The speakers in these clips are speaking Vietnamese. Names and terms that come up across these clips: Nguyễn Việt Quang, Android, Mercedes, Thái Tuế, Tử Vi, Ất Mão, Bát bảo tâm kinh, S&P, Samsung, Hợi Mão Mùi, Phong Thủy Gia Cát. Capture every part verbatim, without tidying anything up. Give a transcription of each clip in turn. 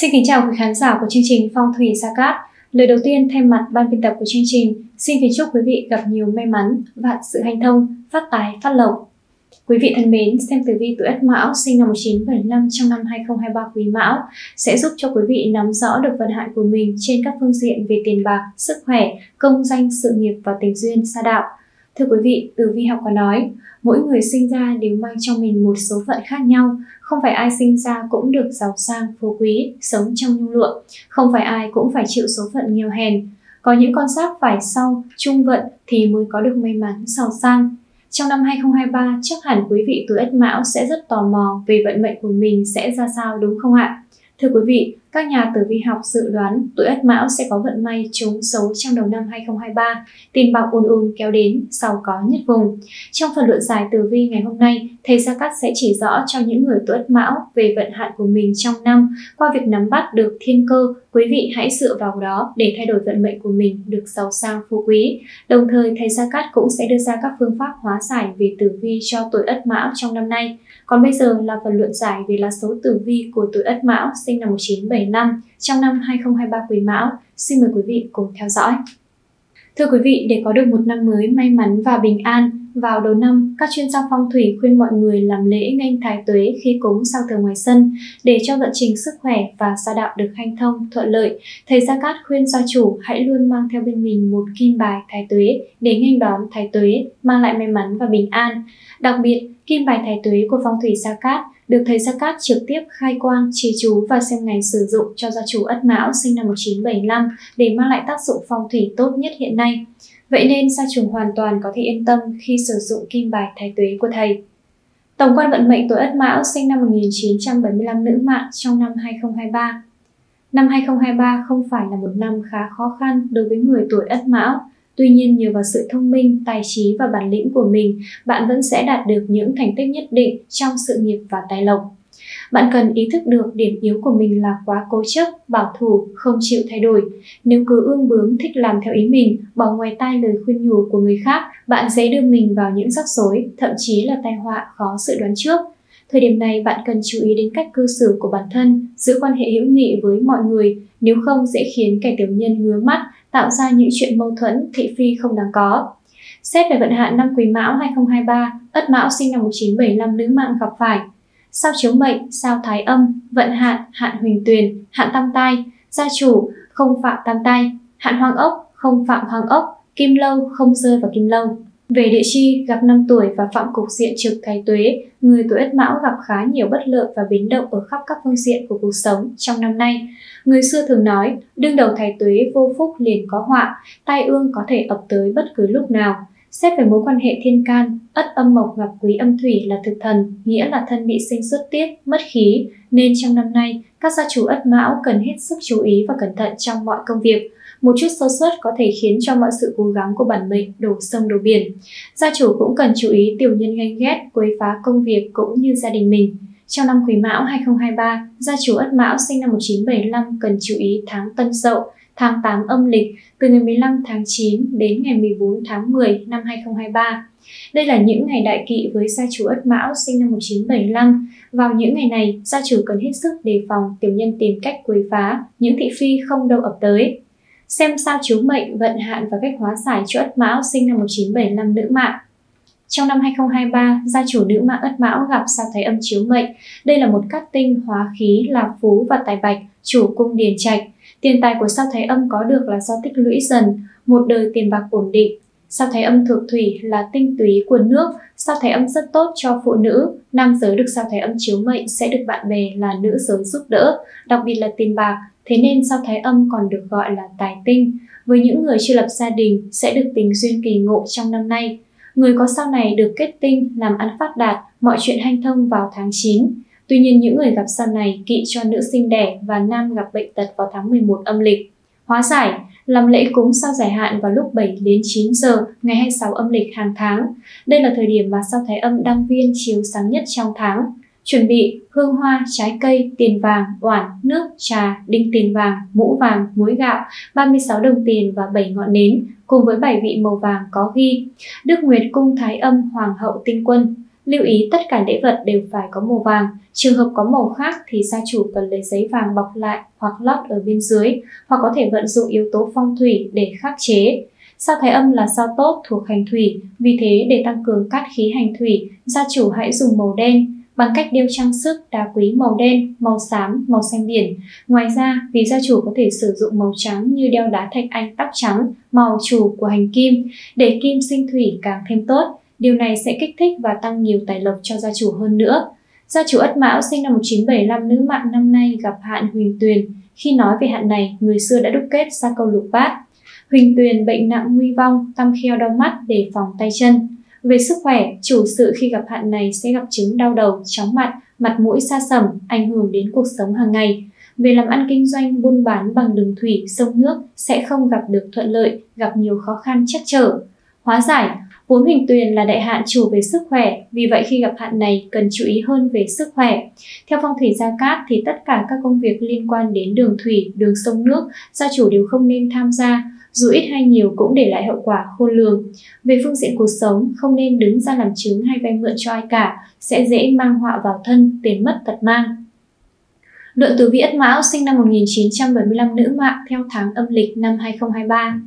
Xin kính chào quý khán giả của chương trình Phong Thủy Gia Cát. Lời đầu tiên thay mặt ban biên tập của chương trình, xin kính chúc quý vị gặp nhiều may mắn, vạn sự hanh thông, phát tài, phát lộc. Quý vị thân mến, xem tử vi tuổi Ất Mão sinh năm một nghìn chín trăm bảy mươi lăm trong năm hai không hai ba Quý Mão sẽ giúp cho quý vị nắm rõ được vận hạn của mình trên các phương diện về tiền bạc, sức khỏe, công danh, sự nghiệp và tình duyên gia đạo. Thưa quý vị, tử vi học có nói, mỗi người sinh ra đều mang trong mình một số phận khác nhau, không phải ai sinh ra cũng được giàu sang, phú quý, sống trong nhung lụa, không phải ai cũng phải chịu số phận nghèo hèn. Có những con giáp phải sau, trung vận thì mới có được may mắn, giàu sang. Trong năm hai không hai ba, chắc hẳn quý vị tuổi Ất Mão sẽ rất tò mò về vận mệnh của mình sẽ ra sao đúng không ạ? Thưa quý vị, các nhà tử vi học dự đoán tuổi Ất Mão sẽ có vận may trúng số trong đầu năm hai không hai ba, tiền bạc ùn ùn kéo đến, giàu có nhất vùng. Trong phần luận giải tử vi ngày hôm nay, thầy Gia Cát sẽ chỉ rõ cho những người tuổi Ất Mão về vận hạn của mình trong năm. Qua việc nắm bắt được thiên cơ, quý vị hãy dựa vào đó để thay đổi vận mệnh của mình được giàu sang phú quý. Đồng thời, thầy Gia Cát cũng sẽ đưa ra các phương pháp hóa giải về tử vi cho tuổi Ất Mão trong năm nay. Còn bây giờ là phần luận giải về lá số tử vi của tuổi Ất Mão sinh năm một nghìn chín trăm bảy mươi lăm trong năm hai không hai ba Quý Mão. Xin mời quý vị cùng theo dõi. Thưa quý vị, để có được một năm mới may mắn và bình an, vào đầu năm, các chuyên gia phong thủy khuyên mọi người làm lễ nghênh Thái Tuế khi cúng sao Thờ ngoài sân để cho vận trình sức khỏe và gia đạo được hanh thông, thuận lợi. Thầy Gia Cát khuyên gia chủ hãy luôn mang theo bên mình một kim bài Thái Tuế để nghênh đón Thái Tuế, mang lại may mắn và bình an. Đặc biệt, kim bài Thái Tuế của phong thủy Gia Cát được thầy Gia Cát trực tiếp khai quang, trì chú và xem ngày sử dụng cho gia chủ Ất Mão sinh năm một nghìn chín trăm bảy mươi lăm để mang lại tác dụng phong thủy tốt nhất hiện nay. Vậy nên gia chủ hoàn toàn có thể yên tâm khi sử dụng kim bài Thái Tuế của thầy. Tổng quan vận mệnh tuổi Ất Mão sinh năm một nghìn chín trăm bảy mươi lăm nữ mạng trong năm hai không hai ba. Năm hai không hai ba không phải là một năm khá khó khăn đối với người tuổi Ất Mão. Tuy nhiên, nhờ vào sự thông minh, tài trí và bản lĩnh của mình, bạn vẫn sẽ đạt được những thành tích nhất định trong sự nghiệp và tài lộc. Bạn cần ý thức được điểm yếu của mình là quá cố chấp, bảo thủ, không chịu thay đổi. Nếu cứ ương bướng, thích làm theo ý mình, bỏ ngoài tai lời khuyên nhủ của người khác, bạn dễ đưa mình vào những rắc rối, thậm chí là tai họa khó dự đoán trước. Thời điểm này, bạn cần chú ý đến cách cư xử của bản thân, giữ quan hệ hữu nghị với mọi người, nếu không dễ khiến kẻ tiểu nhân ngứa mắt, tạo ra những chuyện mâu thuẫn, thị phi không đáng có. Xét về vận hạn năm Quý Mão hai không hai ba, Ất Mão sinh năm một nghìn chín trăm bảy mươi lăm nữ mạng gặp phải sao chiếu mệnh, sao thái âm, vận hạn, hạn huỳnh tuyền, hạn tam tai, gia chủ không phạm tam tai, hạn hoang ốc, không phạm hoang ốc, kim lâu, không rơi vào kim lâu. Về địa chi, gặp năm tuổi và phạm cục diện trực Thái Tuế, người tuổi Ất Mão gặp khá nhiều bất lợi và biến động ở khắp các phương diện của cuộc sống trong năm nay. Người xưa thường nói, đương đầu Thái Tuế vô phúc liền có họa, tai ương có thể ập tới bất cứ lúc nào. Xét về mối quan hệ thiên can, Ất âm mộc gặp quý âm thủy là thực thần, nghĩa là thân bị sinh xuất tiết, mất khí, nên trong năm nay, các gia chủ Ất Mão cần hết sức chú ý và cẩn thận trong mọi công việc. Một chút sơ suất có thể khiến cho mọi sự cố gắng của bản mệnh đổ sông đổ biển. Gia chủ cũng cần chú ý tiểu nhân ganh ghét, quấy phá công việc cũng như gia đình mình. Trong năm Quý Mão hai không hai ba, gia chủ Ất Mão sinh năm một nghìn chín trăm bảy mươi lăm cần chú ý tháng Tân Dậu, tháng tám âm lịch, từ ngày mười lăm tháng chín đến ngày mười bốn tháng mười năm hai không hai ba. Đây là những ngày đại kỵ với gia chủ Ất Mão sinh năm một nghìn chín trăm bảy mươi lăm. Vào những ngày này, gia chủ cần hết sức đề phòng tiểu nhân tìm cách quấy phá, những thị phi không đâu ập tới. Xem sao chiếu mệnh, vận hạn và cách hóa giải cho Ất Mão sinh năm một nghìn chín trăm bảy mươi lăm nữ mạng. Trong năm hai không hai ba, gia chủ nữ mạng Ất Mão gặp sao thái âm chiếu mệnh. Đây là một cát tinh hóa khí là phú và tài bạch, chủ cung điền trạch. Tiền tài của sao thái âm có được là do tích lũy dần, một đời tiền bạc ổn định. Sao thái âm thuộc thủy là tinh túy của nước, sao thái âm rất tốt cho phụ nữ. Nam giới được sao thái âm chiếu mệnh sẽ được bạn bè là nữ giới giúp đỡ, đặc biệt là tiền bạc. Thế nên sao thái âm còn được gọi là tài tinh. Với những người chưa lập gia đình sẽ được tình duyên kỳ ngộ trong năm nay. Người có sao này được kết tinh, làm ăn phát đạt, mọi chuyện hanh thông vào tháng chín. Tuy nhiên những người gặp sao này kỵ cho nữ sinh đẻ và nam gặp bệnh tật vào tháng mười một âm lịch. Hóa giải, làm lễ cúng sao giải hạn vào lúc bảy đến chín giờ ngày hai mươi sáu âm lịch hàng tháng. Đây là thời điểm mà sao thái âm đang viên chiếu sáng nhất trong tháng. Chuẩn bị hương hoa, trái cây, tiền vàng, oản, nước, trà, đinh tiền vàng, mũ vàng, muối gạo, ba mươi sáu đồng tiền và bảy ngọn nến, cùng với bảy vị màu vàng có ghi Đức Nguyệt cung thái âm hoàng hậu tinh quân. Lưu ý tất cả lễ vật đều phải có màu vàng, trường hợp có màu khác thì gia chủ cần lấy giấy vàng bọc lại hoặc lót ở bên dưới, hoặc có thể vận dụng yếu tố phong thủy để khắc chế. Sao Thái Âm là sao tốt thuộc hành thủy, vì thế để tăng cường cát khí hành thủy, gia chủ hãy dùng màu đen bằng cách điêu trang sức đá quý màu đen, màu xám, màu xanh biển. Ngoài ra, vì gia chủ có thể sử dụng màu trắng như đeo đá thạch anh tóc trắng, màu chủ của hành kim, để kim sinh thủy càng thêm tốt. Điều này sẽ kích thích và tăng nhiều tài lộc cho gia chủ hơn nữa. Gia chủ Ất Mão sinh năm một nghìn chín trăm bảy mươi lăm, nữ mạng, năm nay gặp hạn huỳnh tuyền. Khi nói về hạn này, người xưa đã đúc kết ra câu lục bát: huỳnh tuyền bệnh nặng nguy vong, tăm kheo đau mắt để phòng tay chân. Về sức khỏe, chủ sự khi gặp hạn này sẽ gặp chứng đau đầu, chóng mặt, mặt mũi sa sẩm, ảnh hưởng đến cuộc sống hàng ngày. Về làm ăn kinh doanh, buôn bán bằng đường thủy, sông nước sẽ không gặp được thuận lợi, gặp nhiều khó khăn trắc trở. Hóa giải, vốn huỳnh tuyền là đại hạn chủ về sức khỏe, vì vậy khi gặp hạn này cần chú ý hơn về sức khỏe. Theo Phong Thủy Gia Cát thì tất cả các công việc liên quan đến đường thủy, đường sông nước, gia chủ đều không nên tham gia, dù ít hay nhiều cũng để lại hậu quả khôn lường. Về phương diện cuộc sống, không nên đứng ra làm chứng hay vay mượn cho ai cả, sẽ dễ mang họa vào thân, tiền mất tật mang. Luận tử vi Ất Mão sinh năm một nghìn chín trăm bảy mươi lăm, nữ mạng, theo tháng âm lịch năm hai không hai ba.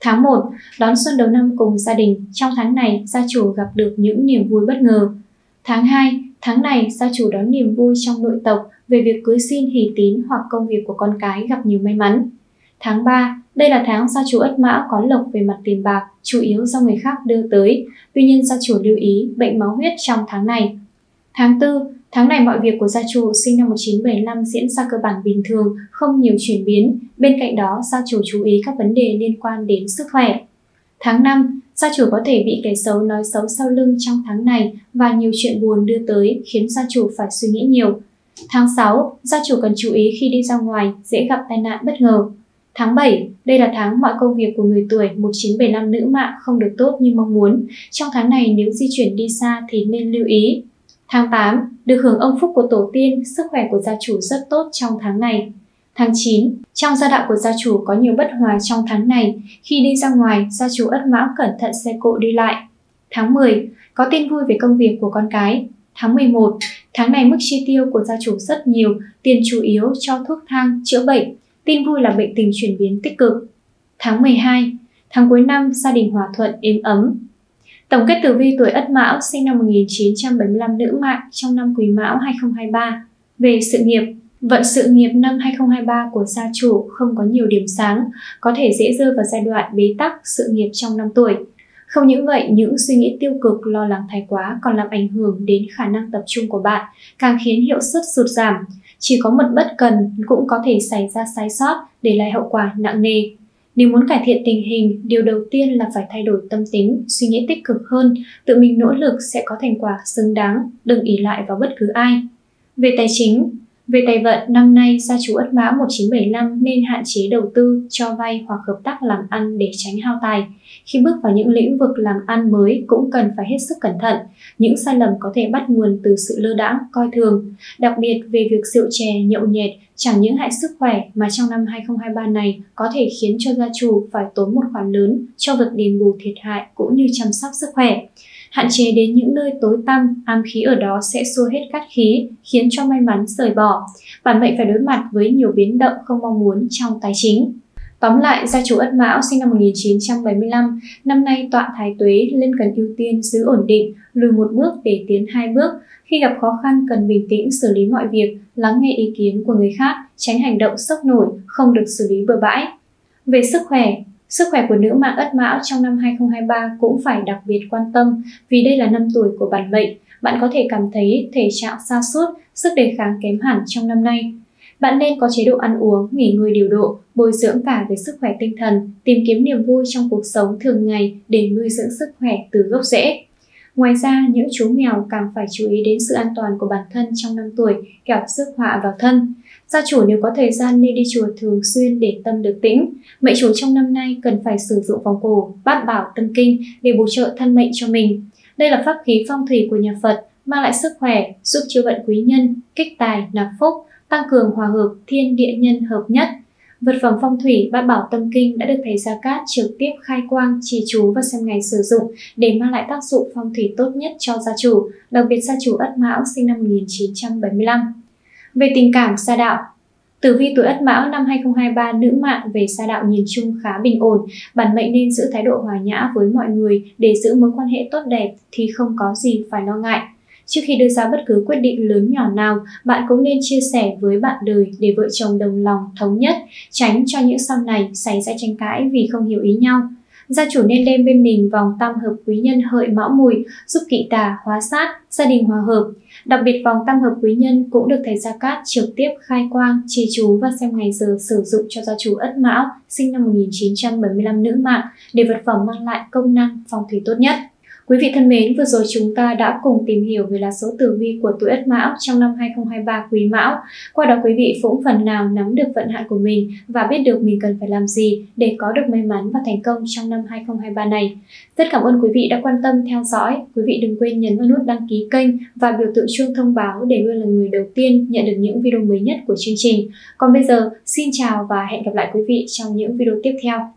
Tháng một, đón xuân đầu năm cùng gia đình. Trong tháng này, gia chủ gặp được những niềm vui bất ngờ. Tháng hai, tháng này gia chủ đón niềm vui trong nội tộc, về việc cưới xin, hỷ tín hoặc công việc của con cái gặp nhiều may mắn. Tháng ba, đây là tháng gia chủ Ất Mão có lộc về mặt tiền bạc, chủ yếu do người khác đưa tới. Tuy nhiên gia chủ lưu ý bệnh máu huyết trong tháng này. Tháng tư, tháng này mọi việc của gia chủ sinh năm một nghìn chín trăm bảy mươi lăm diễn ra cơ bản bình thường, không nhiều chuyển biến. Bên cạnh đó, gia chủ chú ý các vấn đề liên quan đến sức khỏe. Tháng năm, gia chủ có thể bị kẻ xấu nói xấu sau lưng trong tháng này và nhiều chuyện buồn đưa tới khiến gia chủ phải suy nghĩ nhiều. Tháng sáu, gia chủ cần chú ý khi đi ra ngoài, dễ gặp tai nạn bất ngờ. Tháng bảy, đây là tháng mọi công việc của người tuổi một nghìn chín trăm bảy mươi lăm nữ mạng không được tốt như mong muốn. Trong tháng này nếu di chuyển đi xa thì nên lưu ý. Tháng tám, được hưởng ông phúc của tổ tiên, sức khỏe của gia chủ rất tốt trong tháng này. Tháng chín, trong gia đạo của gia chủ có nhiều bất hòa trong tháng này. Khi đi ra ngoài, gia chủ Ất Mão cẩn thận xe cộ đi lại. Tháng mười, có tin vui về công việc của con cái. Tháng mười một, tháng này mức chi tiêu của gia chủ rất nhiều, tiền chủ yếu cho thuốc thang, chữa bệnh. Tin vui là bệnh tình chuyển biến tích cực. Tháng mười hai, tháng cuối năm gia đình hòa thuận êm ấm. Tổng kết tử vi tuổi Ất Mão sinh năm một nghìn chín trăm bảy mươi lăm nữ mạng trong năm Quý Mão hai không hai ba. Về sự nghiệp, vận sự nghiệp năm hai không hai ba của gia chủ không có nhiều điểm sáng, có thể dễ rơi vào giai đoạn bế tắc sự nghiệp trong năm tuổi. Không những vậy, những suy nghĩ tiêu cực, lo lắng thái quá còn làm ảnh hưởng đến khả năng tập trung của bạn, càng khiến hiệu suất sụt giảm. Chỉ có một bất cần cũng có thể xảy ra sai sót, để lại hậu quả nặng nề. Nếu muốn cải thiện tình hình, điều đầu tiên là phải thay đổi tâm tính, suy nghĩ tích cực hơn, tự mình nỗ lực sẽ có thành quả xứng đáng, đừng ỷ lại vào bất cứ ai. Về tài chính, về tài vận, năm nay gia chủ Ất Mão một nghìn chín trăm bảy mươi lăm nên hạn chế đầu tư, cho vay hoặc hợp tác làm ăn để tránh hao tài. Khi bước vào những lĩnh vực làm ăn mới cũng cần phải hết sức cẩn thận. Những sai lầm có thể bắt nguồn từ sự lơ đãng, coi thường. Đặc biệt về việc rượu chè, nhậu nhẹt chẳng những hại sức khỏe mà trong năm hai không hai ba này có thể khiến cho gia chủ phải tốn một khoản lớn cho việc đền bù thiệt hại cũng như chăm sóc sức khỏe. Hạn chế đến những nơi tối tăm, ám khí ở đó sẽ xua hết cát khí, khiến cho may mắn rời bỏ. Bản mệnh phải đối mặt với nhiều biến động không mong muốn trong tài chính. Tóm lại, gia chủ Ất Mão sinh năm một nghìn chín trăm bảy mươi lăm, năm nay tọa thái tuế nên cần ưu tiên giữ ổn định, lùi một bước để tiến hai bước. Khi gặp khó khăn cần bình tĩnh xử lý mọi việc, lắng nghe ý kiến của người khác, tránh hành động sốc nổi, không được xử lý bừa bãi. Về sức khỏe, sức khỏe của nữ mạng Ất Mão trong năm hai không hai ba cũng phải đặc biệt quan tâm, vì đây là năm tuổi của bản mệnh. Bạn có thể cảm thấy thể trạng sa sút, sức đề kháng kém hẳn trong năm nay. Bạn nên có chế độ ăn uống, nghỉ ngơi điều độ, bồi dưỡng cả về sức khỏe tinh thần, tìm kiếm niềm vui trong cuộc sống thường ngày để nuôi dưỡng sức khỏe từ gốc rễ. Ngoài ra, những chú mèo càng phải chú ý đến sự an toàn của bản thân trong năm tuổi, kẻo rước họa vào thân. Gia chủ nếu có thời gian nên đi chùa thường xuyên để tâm được tĩnh. Mệnh chủ trong năm nay cần phải sử dụng vòng cổ, bát bảo tâm kinh để bổ trợ thân mệnh cho mình. Đây là pháp khí phong thủy của nhà Phật, mang lại sức khỏe, giúp chữa bệnh quý nhân, kích tài, nạp phúc, tăng cường hòa hợp thiên địa nhân hợp nhất. Vật phẩm phong thủy Bát Bảo Tâm Kinh đã được thầy Gia Cát trực tiếp khai quang, trì chú và xem ngày sử dụng để mang lại tác dụng phong thủy tốt nhất cho gia chủ, đặc biệt gia chủ Ất Mão sinh năm một nghìn chín trăm bảy mươi lăm. Về tình cảm gia đạo, tử vi tuổi Ất Mão năm hai không hai ba nữ mạng về gia đạo nhìn chung khá bình ổn, bản mệnh nên giữ thái độ hòa nhã với mọi người để giữ mối quan hệ tốt đẹp thì không có gì phải lo ngại. Trước khi đưa ra bất cứ quyết định lớn nhỏ nào, bạn cũng nên chia sẻ với bạn đời để vợ chồng đồng lòng thống nhất, tránh cho những sau này xảy ra tranh cãi vì không hiểu ý nhau. Gia chủ nên đem bên mình vòng tam hợp quý nhân Hợi Mão Mùi giúp kỵ tà hóa sát, gia đình hòa hợp. Đặc biệt vòng tam hợp quý nhân cũng được thầy Gia Cát trực tiếp khai quang, trì chú và xem ngày giờ sử dụng cho gia chủ Ất Mão sinh năm một nghìn chín trăm bảy mươi lăm nữ mạng để vật phẩm mang lại công năng phong thủy tốt nhất. Quý vị thân mến, vừa rồi chúng ta đã cùng tìm hiểu về lá số tử vi của tuổi Ất Mão trong năm hai không hai ba Quý Mão. Qua đó quý vị cũng phần nào nắm được vận hạn của mình và biết được mình cần phải làm gì để có được may mắn và thành công trong năm hai không hai ba này. Rất cảm ơn quý vị đã quan tâm theo dõi. Quý vị đừng quên nhấn vào nút đăng ký kênh và biểu tượng chuông thông báo để luôn là người đầu tiên nhận được những video mới nhất của chương trình. Còn bây giờ, xin chào và hẹn gặp lại quý vị trong những video tiếp theo.